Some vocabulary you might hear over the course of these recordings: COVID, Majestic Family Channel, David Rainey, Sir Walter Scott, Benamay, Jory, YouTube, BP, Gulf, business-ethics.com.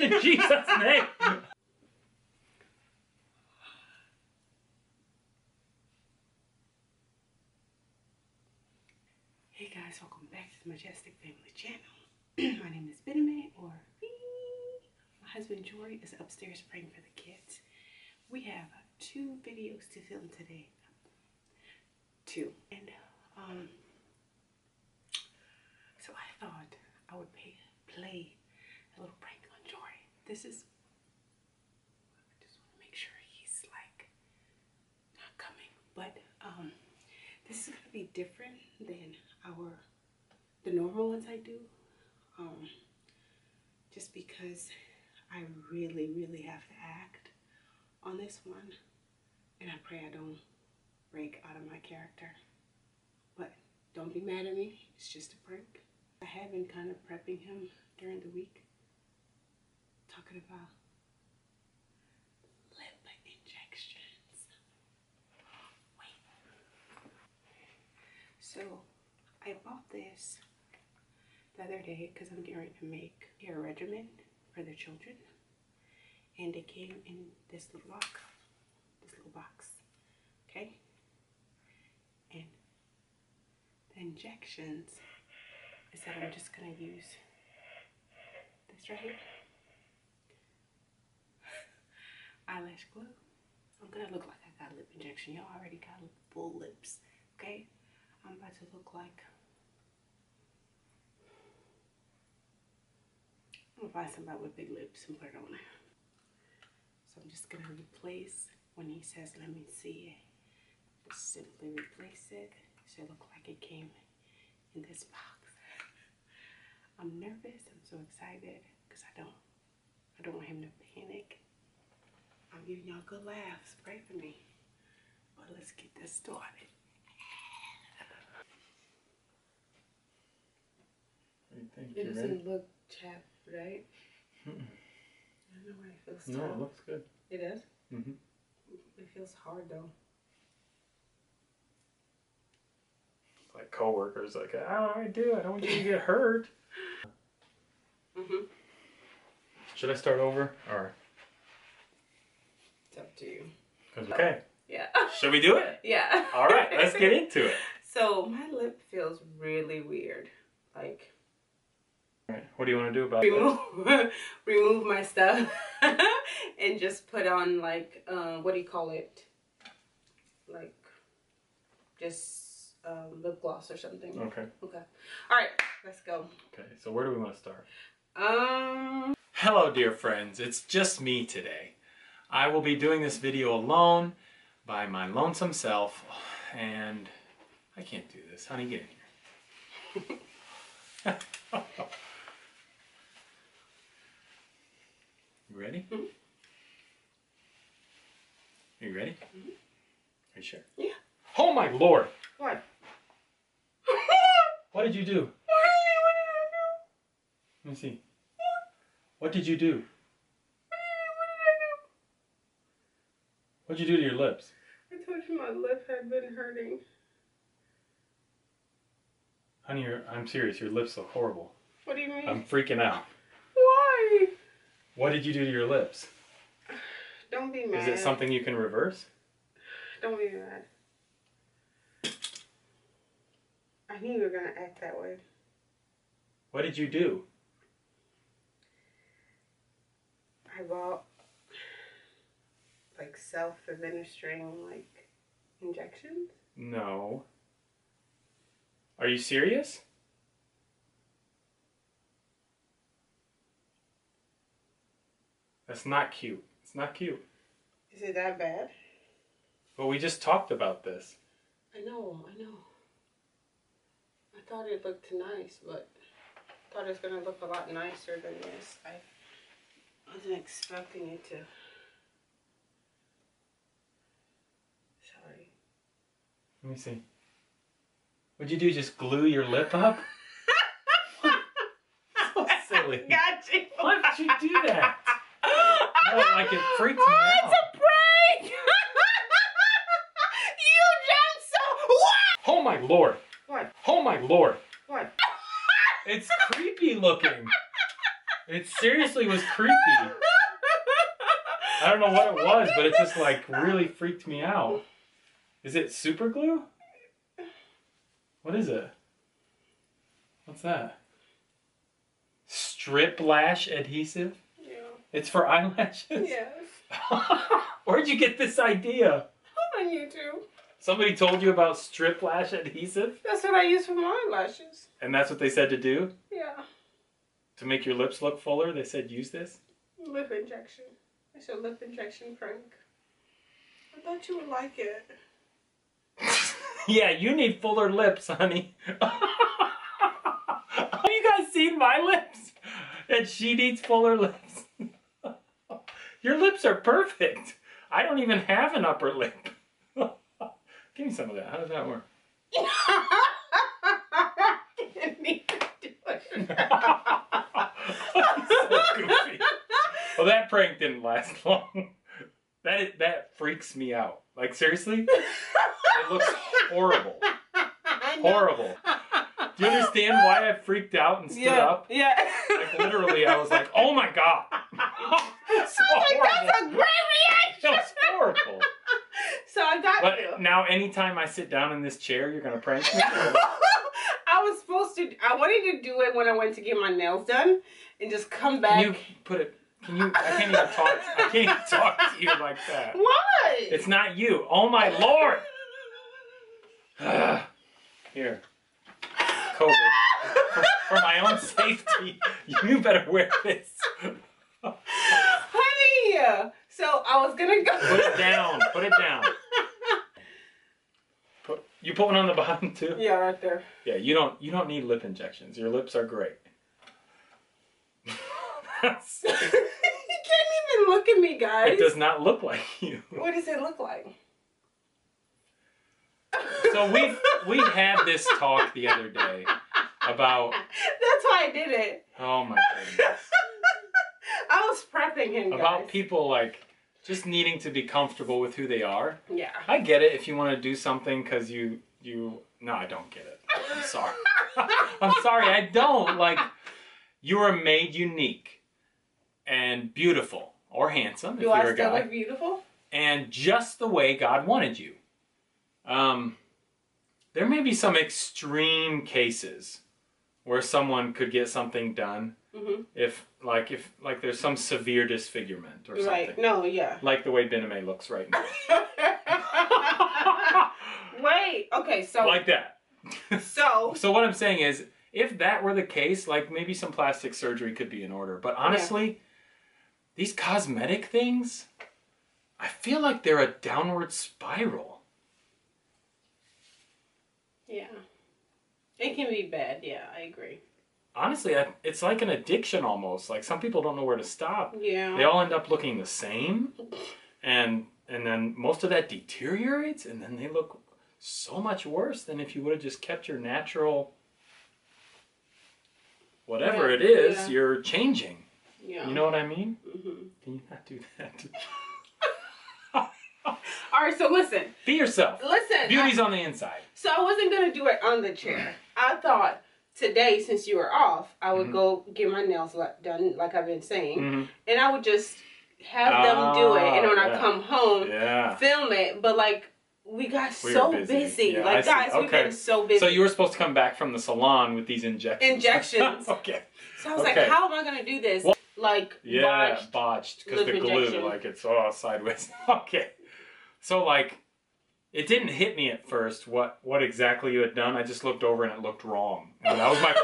In Jesus' name. Hey guys, welcome back to the Majestic Family Channel. My name is Benamay, or Bee. My husband Jory is upstairs praying for the kids. We have 2 videos to film today. 2. And so I thought I would play a little prank on Jory. This is, I just want to make sure he's like not coming, but this is going to be different than the normal ones I do, just because I really have to act on this one, and I pray I don't break out of my character. But don't be mad at me, it's just a prank. I have been kind of prepping him during the week, talking about lip injections. Wait. So I bought this the other day because I'm getting ready to make hair regimen for the children, and it came in this little box. Okay, and the injections is that I'm just gonna use this right here. Eyelash glue. I'm gonna look like I got a lip injection. Y'all already got full lips, okay? I'm about to look like... I'm gonna find somebody with big lips and put it on there. So I'm just gonna replace, when he says, let me see it, just simply replace it so it looks like it came in this box. I'm nervous, I'm so excited, because I don't want him to panic. I'm giving y'all good laughs, pray for me. But let's get this started. It doesn't look chapped, right? Mm -mm. I don't know why it feels tough. No, it looks good. It does? Mm-hmm. It feels hard though. Like coworkers, like, oh, I do, I don't want you to get hurt. Mm-hmm. Should I start over, or? It's up to you. Okay. Yeah. Should we do it? Yeah. All right, let's get into it. So my lip feels really weird. Like. All right. What do you want to do about it? Remove my stuff and just put on like what do you call it? Like, just. Lip gloss or something. Okay. Okay. All right. Let's go. Okay. So where do we want to start? Hello, dear friends. It's just me today. I will be doing this video alone by my lonesome self, and I can't do this. Honey, get in here. You ready? Mm-hmm. Are you ready? Mm-hmm. Are you sure? Yeah. Oh my Lord. What? What did you do? Let me see. What did you do? What did you do to your lips? I told you my lip had been hurting. Honey, I'm serious. Your lips look horrible. What do you mean? I'm freaking out. Why? What did you do to your lips? Don't be mad. Is it something you can reverse? Don't be mad. I knew you were going to act that way. What did you do? I bought like self-administering like injections. No. Are you serious? That's not cute. It's not cute. Is it that bad? Well, we just talked about this. I know, I know. I thought it looked nice, but I thought it was going to look a lot nicer than this. I wasn't expecting it to. Sorry. Let me see. What'd you do? Just glue your lip up? So silly. Got you. Why did you do that? Oh, like it freaked me out. It's a prank! You just so. What? Oh my Lord. What? Oh my Lord. What? It's creepy looking. It's seriously was creepy. I don't know what it was, but it just like really freaked me out. Is it super glue? What is it? What's that? Strip lash adhesive? Yeah. It's for eyelashes? Yes. Where'd you get this idea? On YouTube. Somebody told you about strip lash adhesive? That's what I use for my eyelashes. And that's what they said to do? Yeah. To make your lips look fuller, they said use this? Lip injection. It's a lip injection prank. I thought you would like it. Yeah, you need fuller lips, honey. Have you guys seen my lips? And she needs fuller lips. Your lips are perfect. I don't even have an upper lip. Give me some of that. How does that work? I didn't need to do it. So goofy. Well, that prank didn't last long. That freaks me out. Like, seriously? It looks horrible. Horrible. Do you understand why I freaked out and stood up? Yeah. Like, literally, I was like, oh my God. So I was like, that's a great reaction. That was horrible. So I got you. Now, anytime I sit down in this chair, you're going to prank me? I was supposed to, I wanted to do it when I went to get my nails done and just come back. Can you put it, can you, I can't even talk to you like that. Why? It's not you. Oh my Lord. Here. COVID. For my own safety, you better wear this. Honey! So I was gonna go. Put it down. Put it down. You put one on the bottom too? Yeah, right there. Yeah, you don't need lip injections. Your lips are great. That's... You can't even look at me, guys. It does not look like you. What does it look like? So we had this talk the other day about... That's why I did it. Oh my goodness. I was prepping him, guys. About people, like, just needing to be comfortable with who they are. Yeah. I get it if you want to do something because you... No, I don't get it. I'm sorry. I'm sorry, I don't. Like, you are made unique and beautiful or handsome if you're a guy. Do I still look beautiful? And just the way God wanted you. There may be some extreme cases where someone could get something done. Mm-hmm. If there's some severe disfigurement or something. Right. No, yeah. Like the way Benamay looks right now. Wait. Okay, so. Like that. So. So what I'm saying is, if that were the case, like maybe some plastic surgery could be in order. But honestly, these cosmetic things, I feel like they're a downward spiral. Yeah. It can be bad. Yeah, I agree. Honestly, it's like an addiction almost. Like, some people don't know where to stop. Yeah. They all end up looking the same. And then most of that deteriorates. And then they look so much worse than if you would have just kept your natural... Whatever it is, you're changing. Yeah. You know what I mean? Mm-hmm. Can you not do that? All right, so listen. Be yourself. Listen. Beauty's on the inside. So I wasn't going to do it on the chair. I thought... Today, since you were off, I would go get my nails done, like I've been saying, and I would just have them do it, and when I come home, film it, but like, we got so busy. Yeah, like, guys, we've been so busy. So you were supposed to come back from the salon with these injections. Okay. So I was like, how am I going to do this? Well, like, botched, because the glue, like, it's all sideways. So, like, it didn't hit me at first what exactly you had done. I just looked over and it looked wrong. And that was my...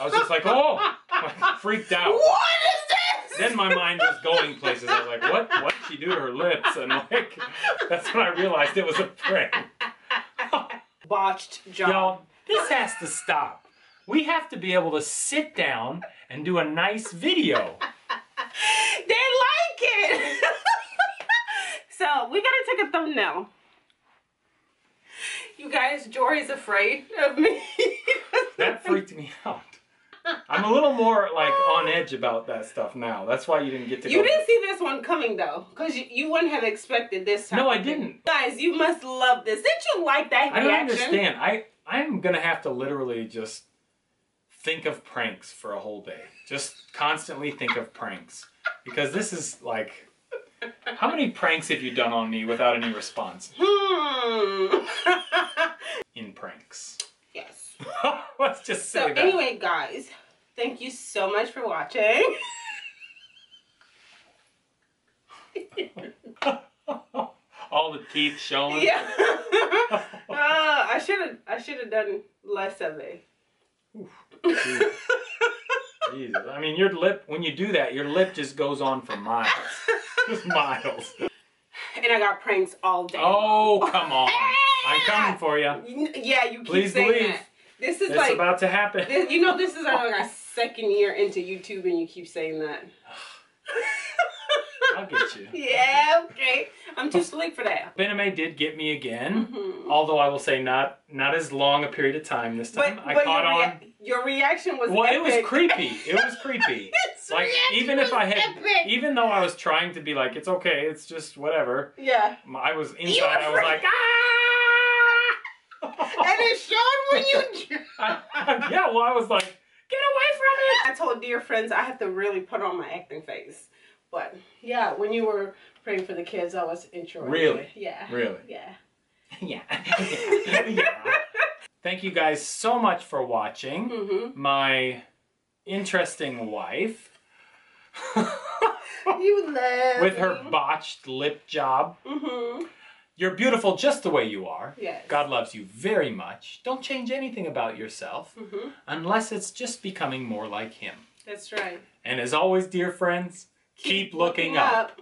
I was just like, oh! I freaked out. What is this? Then my mind was going places. I was like, what did she do to her lips? And like, that's when I realized it was a prank. Botched job. Y'all, this has to stop. We have to be able to sit down and do a nice video. They like it! So, we gotta take a thumbnail. You guys, Jory's afraid of me. That freaked me out. I'm a little more, like, on edge about that stuff now. That's why you didn't get to go. You didn't see this one coming, though. Because you wouldn't have expected this time. No, I didn't. Guys, you must love this. Didn't you like that reaction? I don't understand. I'm going to have to literally just think of pranks for a whole day. Just constantly think of pranks. Because this is like, how many pranks have you done on me without any response? In pranks. Yes. Let's just say that. So anyway, guys, thank you so much for watching. All the teeth showing. Yeah. I should have done less of it. Oof, Jesus. Jesus. I mean, your lip, when you do that, your lip just goes on for miles. Just miles. And I got pranks all day. Oh, come on. I'm coming for you. Yeah, you keep Please saying believe. That. This is it's like... It's about to happen. This, you know, this is like our second year into YouTube and you keep saying that. I'll get you. Yeah, okay. I'm too slick for that. Benamay did get me again, although I will say not as long a period of time this time. But I caught on. Your reaction was well. Epic. It was creepy. It was creepy. Like even if I had, even though I was trying to be like, it's okay, it's just whatever. Yeah. I was inside. You I was freak. Like, ah! And it showed when you. Yeah. Well, I was like, get away from it. I told dear friends I have to really put on my acting face. But yeah, when you were praying for the kids, I was enjoying. Really? Yeah. Really? Yeah. Yeah. Yeah. Yeah. Thank you guys so much for watching. My interesting wife. You love with her botched lip job. You're beautiful just the way you are. Yes. God loves you very much. Don't change anything about yourself unless it's just becoming more like Him. That's right. And as always, dear friends, keep looking up.